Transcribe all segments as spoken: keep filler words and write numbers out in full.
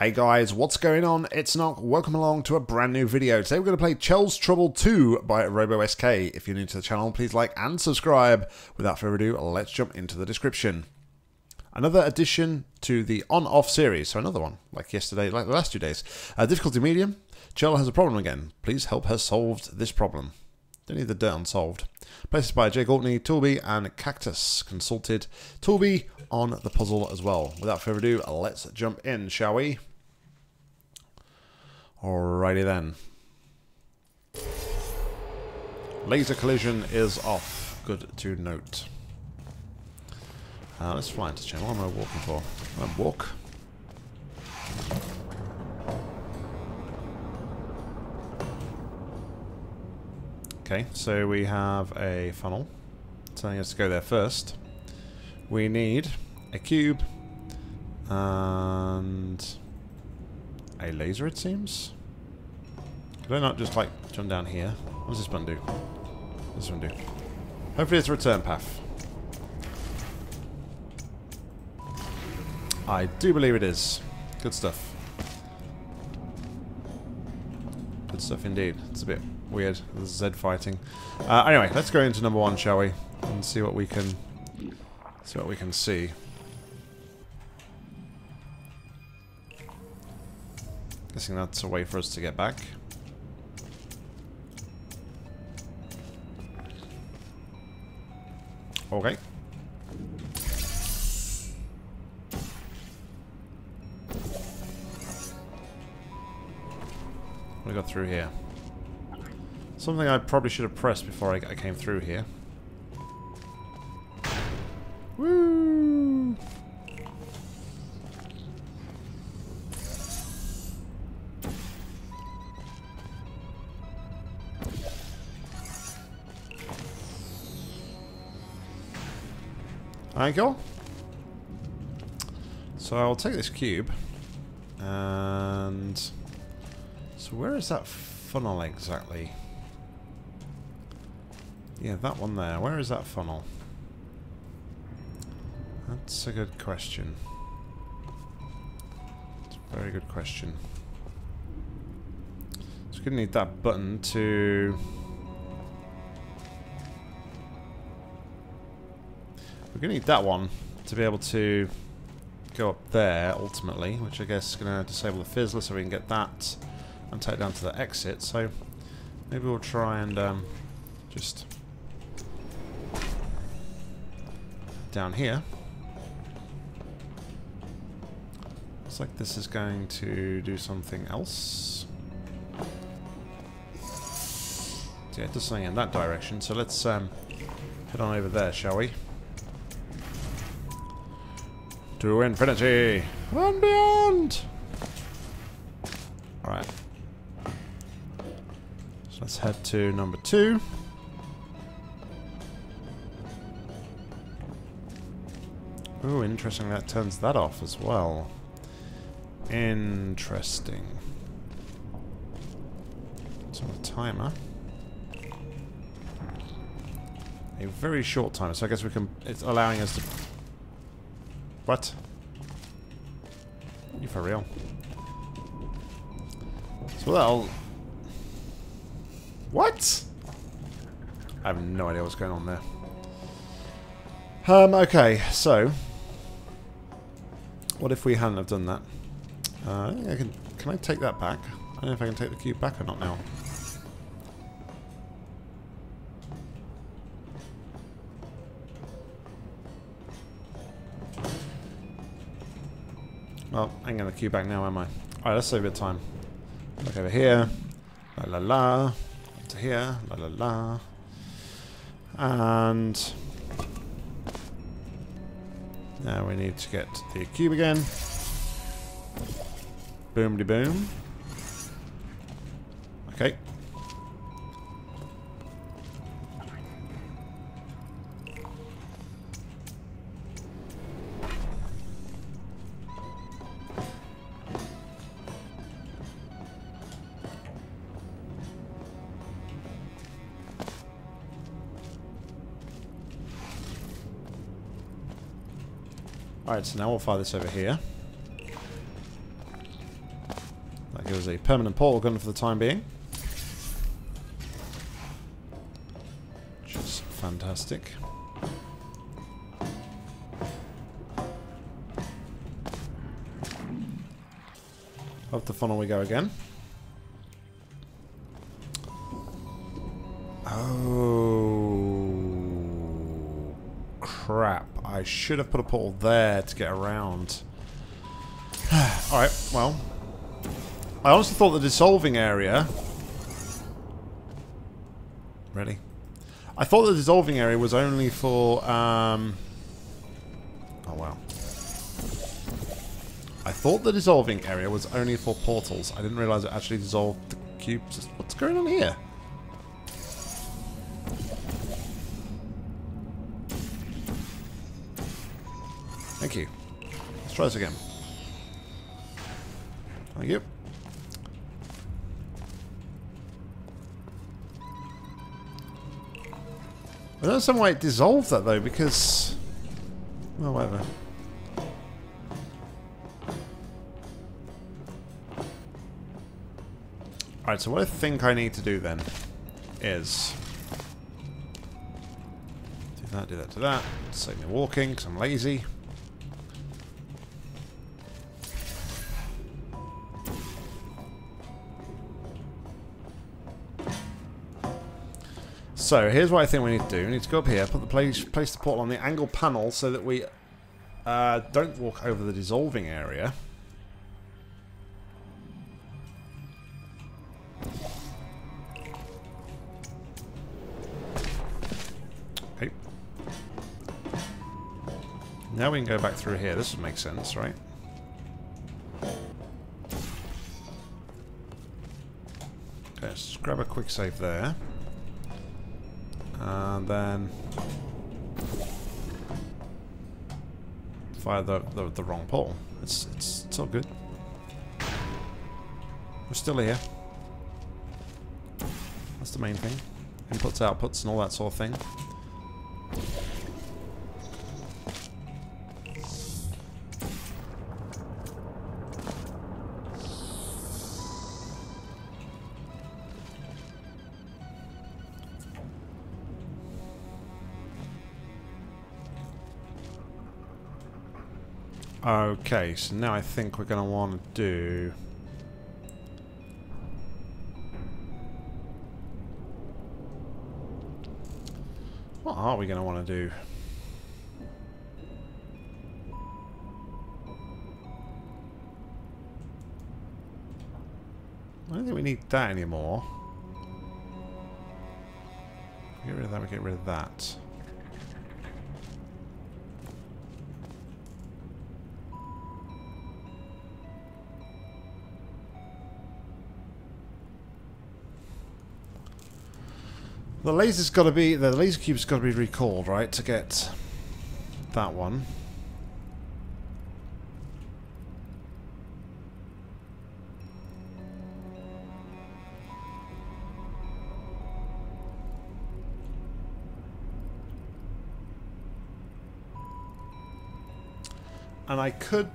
Hey guys, what's going on? It's Nock. Welcome along to a brand new video. Today we're going to play Chell's Trouble two by RoboSK. If you're new to the channel, please like and subscribe. Without further ado, let's jump into the description. Another addition to the on-off series, so another one, like yesterday, like the last two days. Uh, difficulty medium, Chell has a problem again. Please help her solve this problem. Don't need the dirt unsolved. Placed by Jay Courtney, Toolby and Cactus. Consulted Toolby on the puzzle as well. Without further ado, let's jump in, shall we? Alrighty then. Laser collision is off. Good to note. Uh, let's fly into Chell. What am I walking for? I'm gonna walk. Okay, so we have a funnel telling us to go there first. We need a cube and a laser, it seems. Could I not just like jump down here? What does this one do? What does this one do? Hopefully it's a return path. I do believe it is. Good stuff. Good stuff indeed. It's a bit weird, Z fighting. Uh, anyway, let's go into number one, shall we? And see what we can see what we can see. Guessing that's a way for us to get back. Okay. We got through here. Something I probably should have pressed before I came through here. Woo! There you go. So I'll take this cube. And... so where is that funnel exactly? Yeah, that one there. Where is that funnel? That's a good question. It's a very good question. So we're gonna need that button to... we're gonna need that one to be able to go up there, ultimately, which I guess is gonna disable the fizzler so we can get that and take it down to the exit. So maybe we'll try and um, just... down here. Looks like this is going to do something else. So yeah, it does something in that direction, so let's um, head on over there, shall we? To infinity! And beyond! Alright. So let's head to number two. Ooh, interesting, that turns that off as well. Interesting. It's on a timer. A very short timer, so I guess we can... it's allowing us to... what? You for real? So that'll... what? I have no idea what's going on there. Um, okay, so... what if we hadn't have done that? Uh, I think I can... can I take that back? I don't know if I can take the cube back or not now. Well, I ain't gonna cube back now, am I? Alright, let's save a bit of time. Look over here. La la la. Up to here. La la la. And... now we need to get the cube again. Boomity boom. Okay. Alright, so now we'll fire this over here. It was a permanent portal gun for the time being. Which is fantastic. Up the funnel we go again. Oh crap, I should have put a portal there to get around. Alright, well, I honestly thought the dissolving area Ready? I thought the dissolving area was only for um oh wow I thought the dissolving area was only for portals. I didn't realize it actually dissolved the cubes. What's going on here? Thank you. Let's try this again. Thank you. I don't understand why it dissolved that though, because... well, whatever. Alright, so what I think I need to do then is do that, do that, do that. Save me walking because I'm lazy. So here's what I think we need to do. We need to go up here, put the place, place the portal on the angle panel so that we uh, don't walk over the dissolving area. Now we can go back through here. This would make sense, right? Okay, let's grab a quick save there. And then... fire the, the, the wrong pole. It's, it's, it's all good. We're still here. That's the main thing. Inputs, outputs, and all that sort of thing. Okay, so now I think we're going to want to do... what are we going to want to do? I don't think we need that anymore. We get rid of that, we get rid of that. The laser's got to be... the laser cube's got to be recalled, right, to get that one. And I could...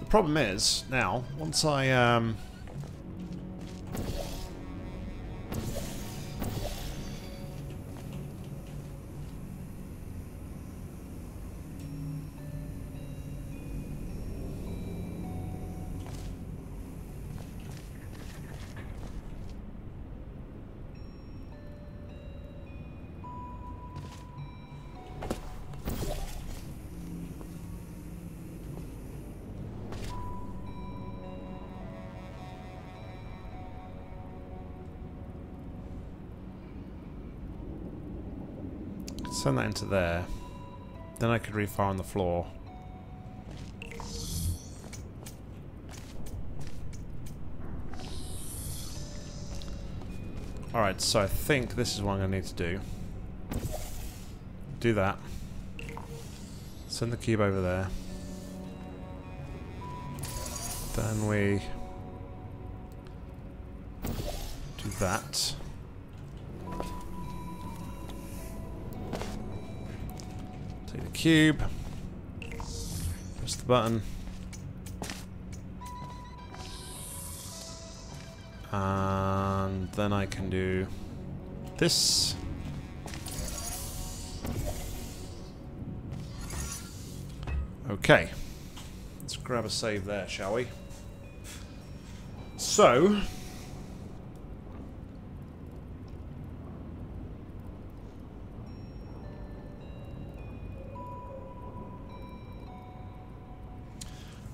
the problem is, now, once I, um... send that into there. Then I could refire on the floor. Alright, so I think this is what I'm going to need to do. Do that. Send the cube over there. Then we... do that. Take the cube. Press the button. And then I can do this. Okay. Let's grab a save there, shall we? So...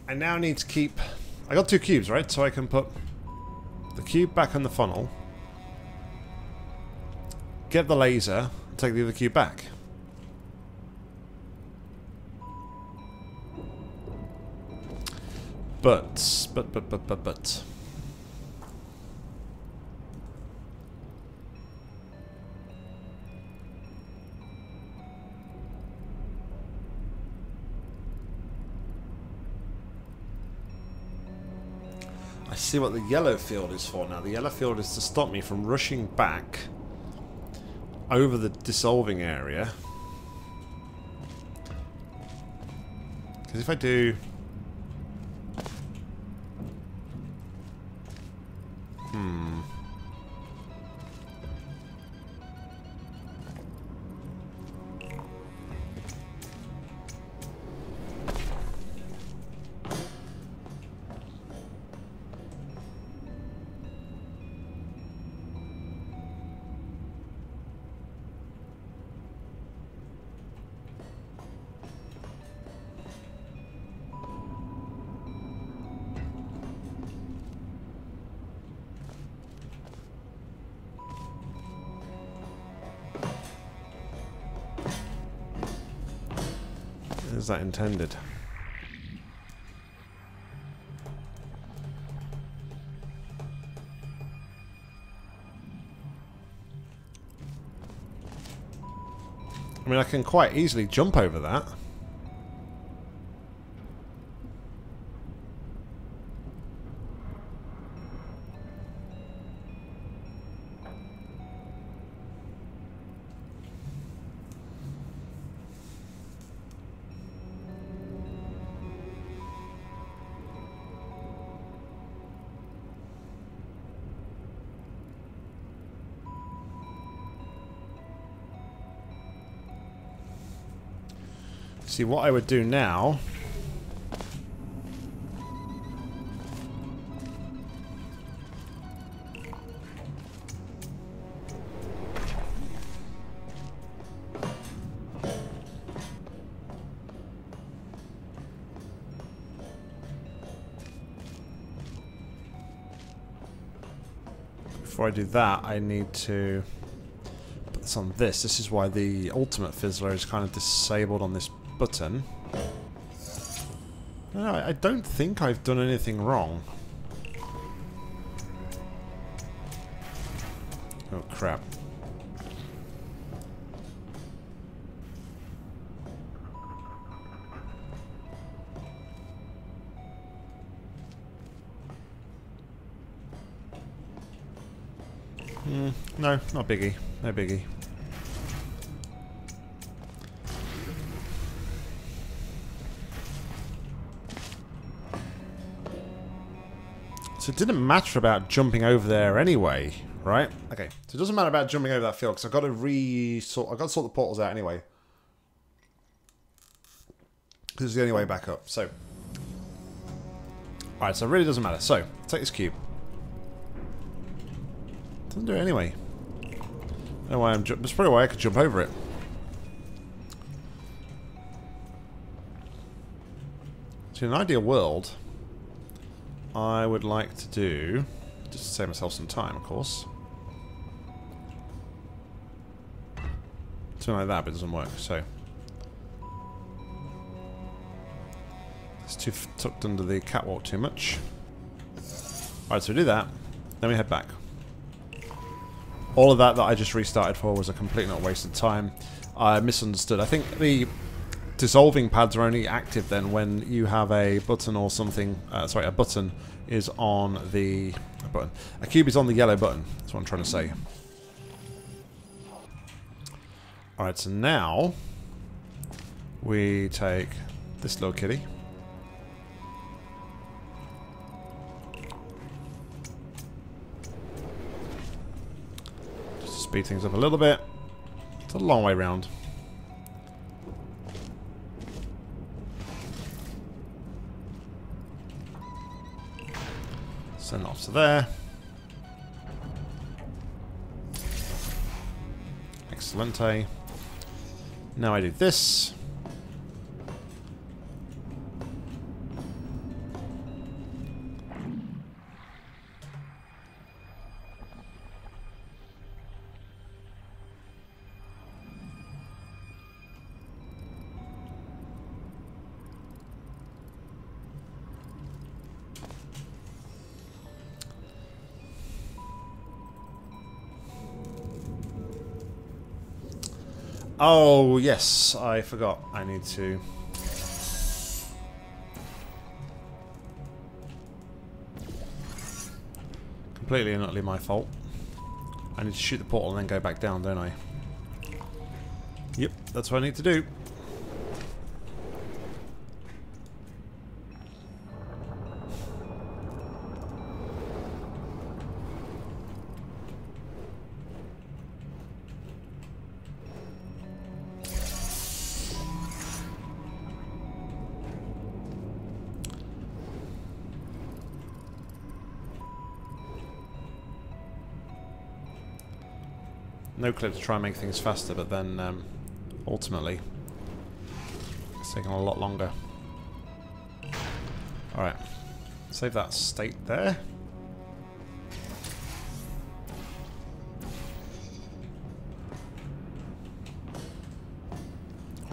I now need to keep... I got two cubes, right? So I can put the cube back on the funnel. Get the laser and take the other cube back. But, but, but, but, but, but... I see what the yellow field is for now. The yellow field is to stop me from rushing back over the dissolving area. Because if I do... Hmm... Is that intended? I mean, I can quite easily jump over that. See, what I would do now before I do that, I need to put this on this. This is why the ultimate fizzler is kind of disabled on this button. No, I don't think I've done anything wrong. Oh crap. Mm, no, not biggie. No biggie. So it didn't matter about jumping over there anyway, right? Okay, so it doesn't matter about jumping over that field because I've got to re-sort. I've got to sort the portals out anyway. This is the only way back up. So, all right. So it really doesn't matter. So take this cube. Doesn't do it anyway. I don't know why I'm. That's probably why I could jump over it. So in an ideal world, I would like to do, just to save myself some time, of course. Something like that, but it doesn't work, so. It's too tucked under the catwalk too much. Alright, so we do that, then we head back. All of that that I just restarted for was a complete not wasted time. I misunderstood. I think the dissolving pads are only active then when you have a button or something. Uh, sorry, a button is on the a button. A cube is on the yellow button. That's what I'm trying to say. All right, so now We take this little kitty. Just speed things up a little bit. It's a long way round. Send off to there. Excellente. Now I do this. Oh, yes, I forgot. I need to... Completely and utterly my fault. I need to shoot the portal and then go back down, don't I? Yep, that's what I need to do. No clip to try and make things faster, but then um, ultimately it's taking a lot longer. Alright, save that state there.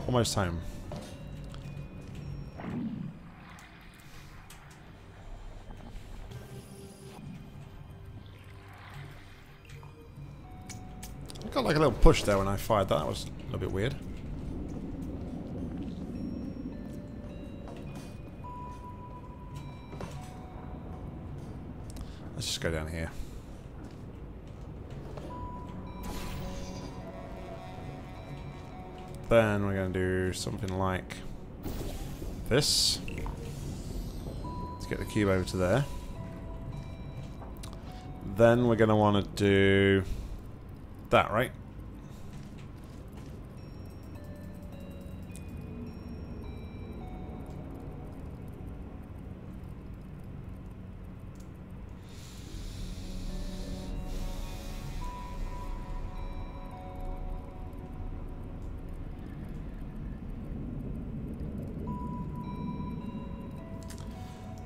Almost home. Got like a little push there when I fired that. That was a little bit weird. Let's just go down here. Then we're going to do something like this. Let's get the cube over to there. Then we're going to want to do... that, right?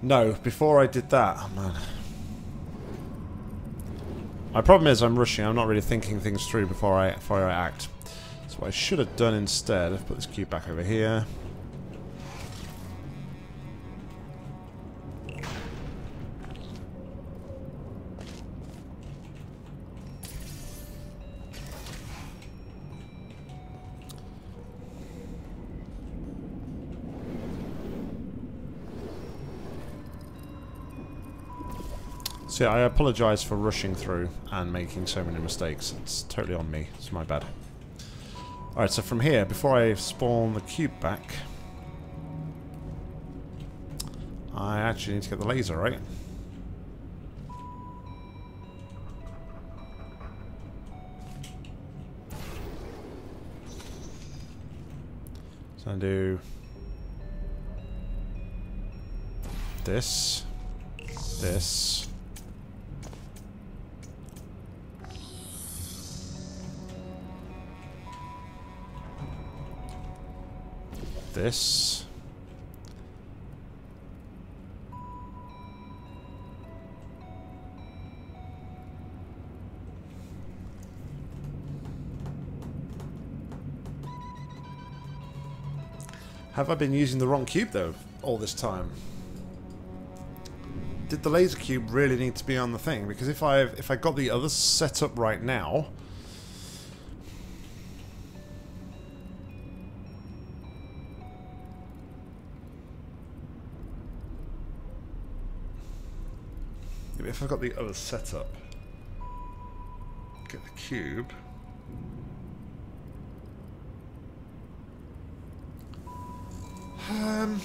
No, before I did that, oh man. My problem is I'm rushing, I'm not really thinking things through before I before I act. So what I should have done instead, I've put this cube back over here. So yeah, I apologise for rushing through and making so many mistakes. It's totally on me. It's my bad. Alright, so from here, before I spawn the cube back, I actually need to get the laser, right? So I do this, this. This. Have I been using the wrong cube though all this time? Did the laser cube really need to be on the thing? Because if I if I got the other set up right now. If I've got the other setup, get the cube. Um...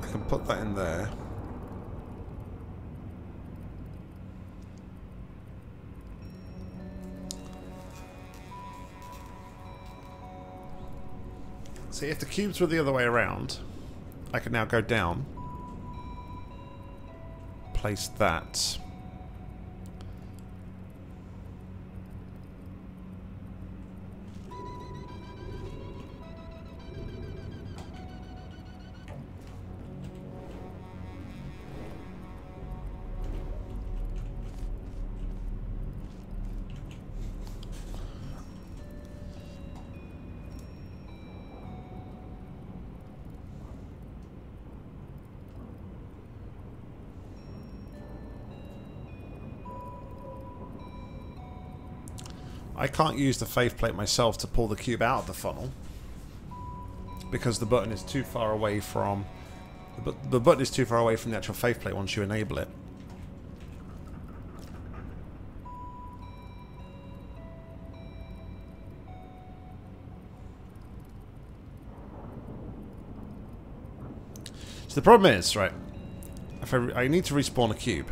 I can put that in there. See, if the cubes were the other way around, I could now go down, place that. I can't use the faith plate myself to pull the cube out of the funnel because the button is too far away from the, the button is too far away from the actual faith plate once you enable it. So the problem is, right? If I, I need to respawn a cube.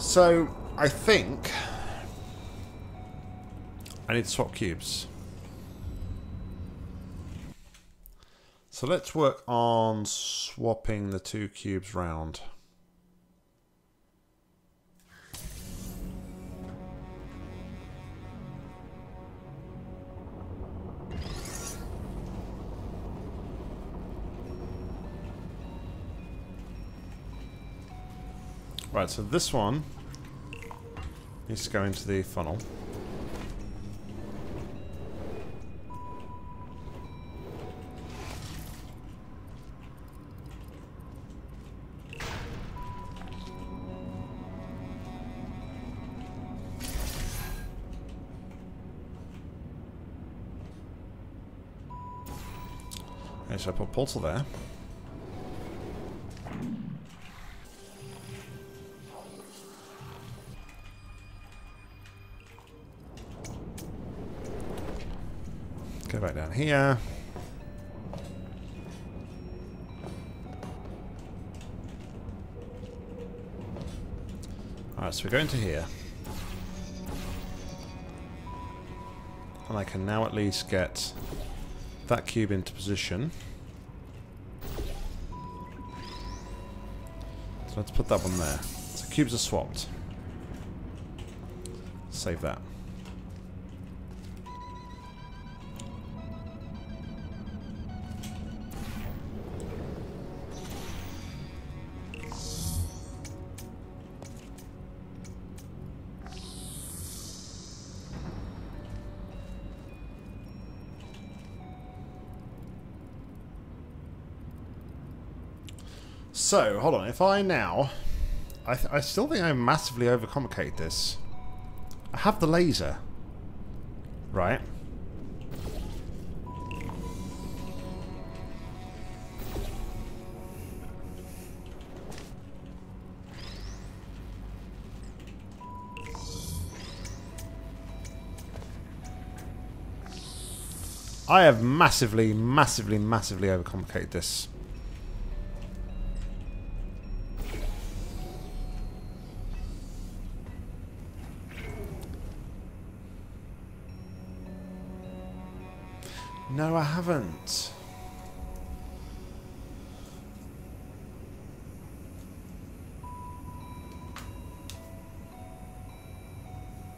So, I think I need to swap cubes. So let's work on swapping the two cubes round. Right, so this one needs to go into the funnel. Okay, so I put a portal there. Go back down here. Alright, so we go into here. And I can now at least get that cube into position. So let's put that one there. So cubes are swapped. Save that. So, hold on, if I now... I, th I still think I massively overcomplicate this. I have the laser. Right? I have massively, massively, massively overcomplicated this. No, I haven't.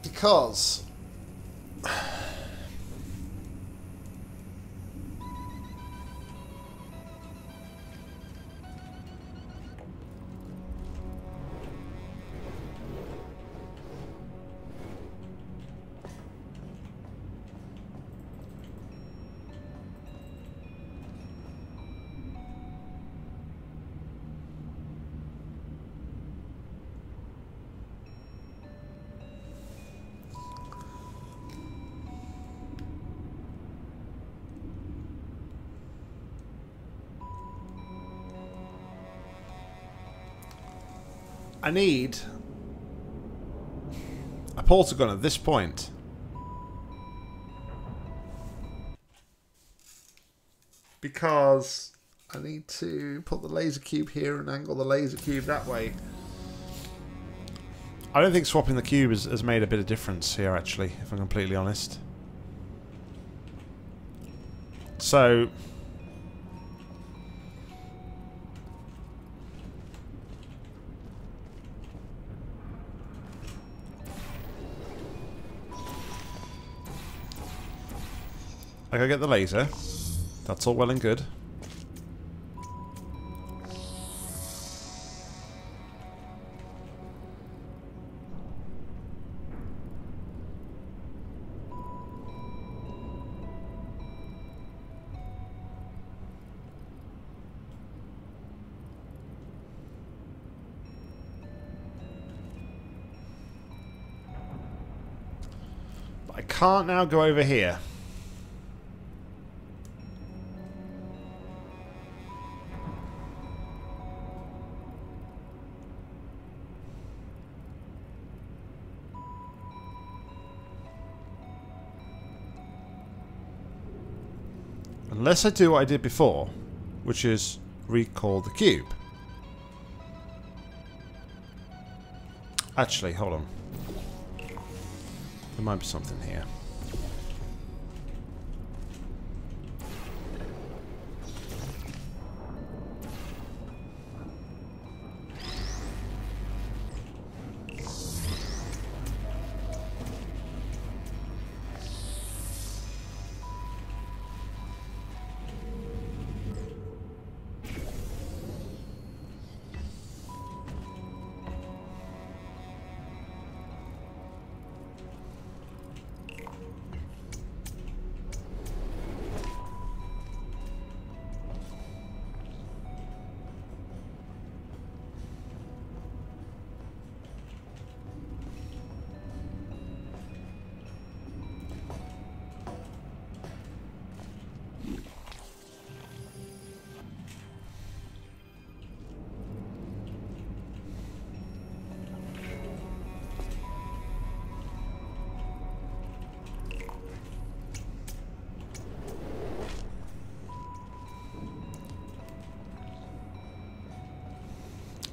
Because... I need a portal gun at this point. Because I need to put the laser cube here and angle the laser cube that way. I don't think swapping the cube has, has made a bit of difference here, actually, if I'm completely honest. So... I go get the laser. That's all well and good. But I can't now go over here. Unless I do what I did before, which is recall the cube. Actually, hold on. There might be something here.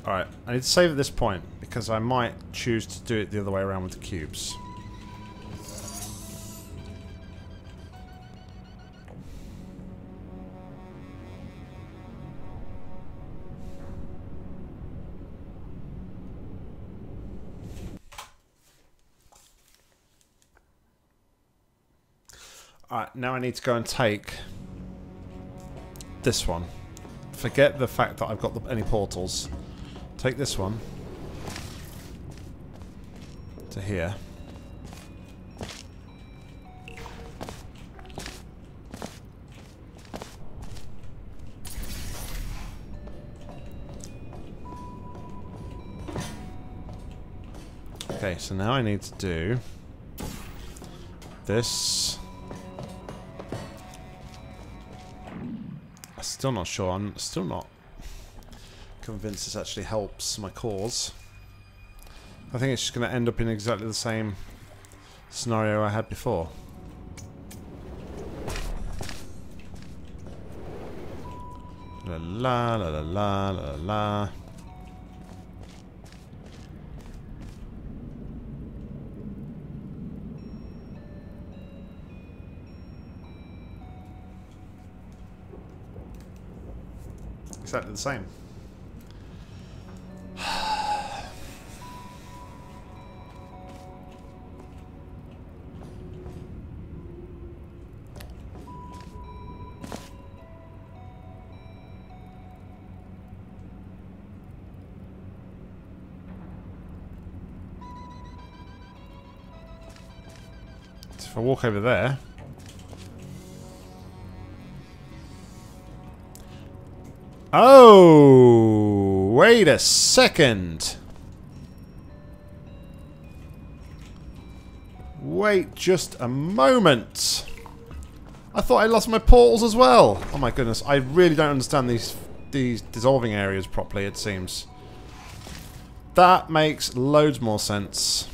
Alright, I need to save at this point, because I might choose to do it the other way around with the cubes. Alright, now I need to go and take this one. Forget the fact that I've got the, any portals. Take this one to here. Okay, so now I need to do this. I'm still not sure. I'm still not convinced this actually helps my cause. I think it's just going to end up in exactly the same scenario I had before. La la la la la la. Exactly the same. If I walk over there, oh, wait a second, wait just a moment, I thought I lost my portals as well. Oh my goodness, I really don't understand these these dissolving areas properly, it seems. That makes loads more sense.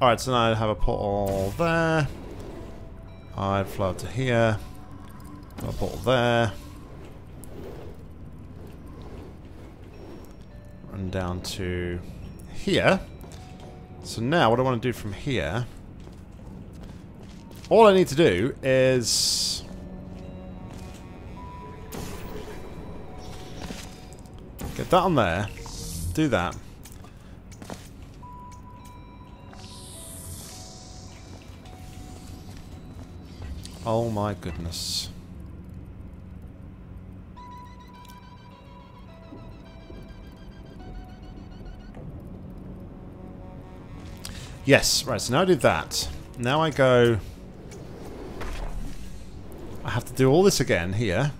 Alright, so now I'd have a portal there. I'd fly up to here. A portal there. Run down to here. So now what I want to do from here, all I need to do is get that on there, do that. Oh my goodness. Yes, right, so now I do that. Now I go... I have to do all this again here.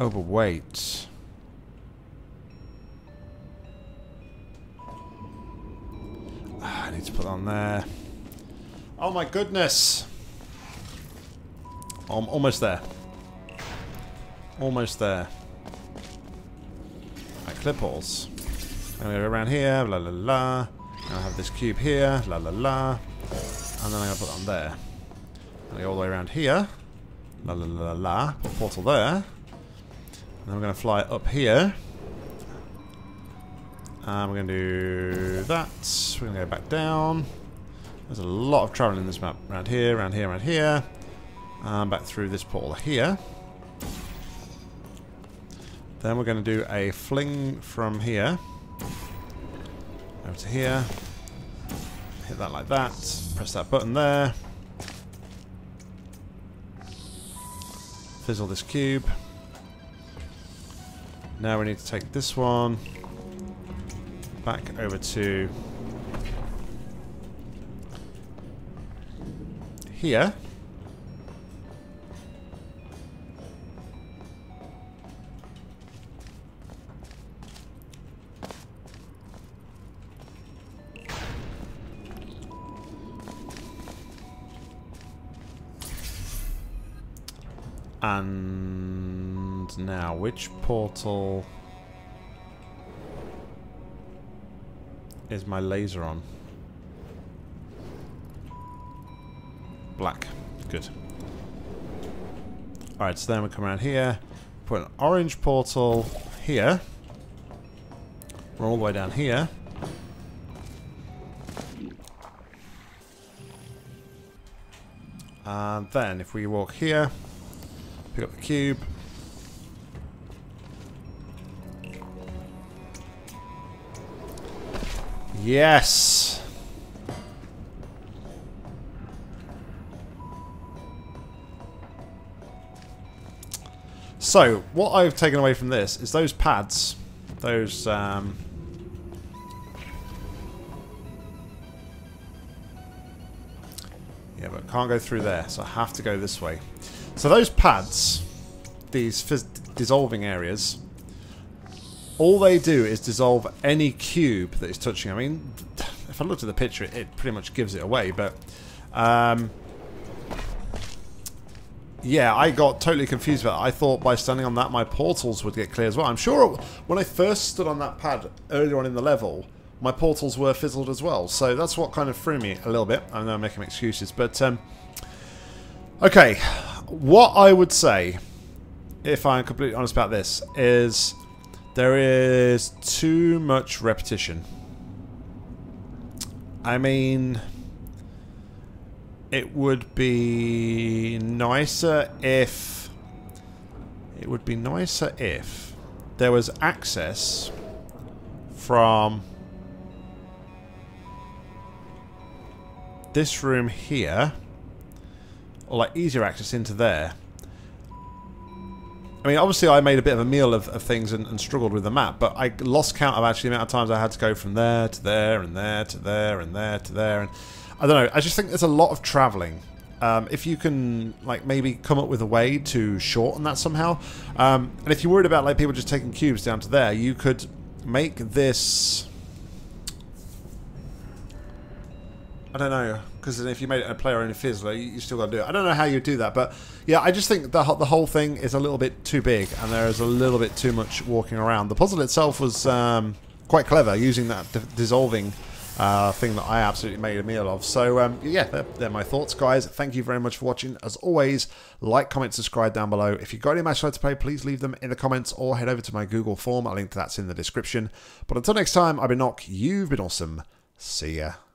Oh, but wait. Ah, I need to put on there. Oh my goodness! I'm almost there. Almost there. Clipples. I'm going to go around here, la la la. And I have this cube here, la la la. And then I'm going to put it on there. I'm going to go all the way around here, la la la la. Put a portal there. And I'm going to fly up here. And we're going to do that. We're going to go back down. There's a lot of travel in this map. Around here, around here, around here. And back through this portal here. Then we're going to do a fling from here, over to here, hit that like that, press that button there, fizzle this cube. Now we need to take this one back over to here. And now, which portal is my laser on? Black. Good. Alright, so then we come around here, put an orange portal here. We're all the way down here. And then, if we walk here... pick up the cube. Yes! So, what I've taken away from this is those pads. Those, um... yeah, but I can't go through there, so I have to go this way. So those pads, these fizz dissolving areas, all they do is dissolve any cube that is touching. I mean, if I looked at the picture, it, it pretty much gives it away, but... Um, yeah, I got totally confused about it. I thought by standing on that, my portals would get clear as well. I'm sure when I first stood on that pad earlier on in the level, my portals were fizzled as well. So that's what kind of threw me a little bit. I know I'm making excuses, but... Um, okay, what I would say, if I'm completely honest about this, is there is too much repetition. I mean, it would be nicer if... It would be nicer if there was access from this room here... or like easier access into there. I mean, obviously I made a bit of a meal of, of things and, and struggled with the map, but I lost count of actually the amount of times I had to go from there to there and there to there and there to there. And I don't know, I just think there's a lot of traveling. Um, if you can like maybe come up with a way to shorten that somehow. Um, and if you're worried about like people just taking cubes down to there, you could make this I don't know, because if you made it a player-only fizzler, you still got to do it. I don't know how you do that, but yeah, I just think the the whole thing is a little bit too big, and there is a little bit too much walking around. The puzzle itself was um, quite clever, using that d dissolving uh, thing that I absolutely made a meal of. So um, yeah, they're, they're my thoughts, guys. Thank you very much for watching. As always, like, comment, subscribe down below. If you've got any match you'd like to play, please leave them in the comments or head over to my Google form. I'll link to that's in the description. But until next time, I've been Nock. You've been awesome. See ya.